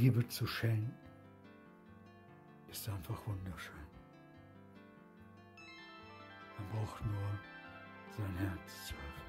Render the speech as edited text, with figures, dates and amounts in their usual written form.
Liebe zu schenken, ist einfach wunderschön. Man braucht nur sein Herz zu öffnen.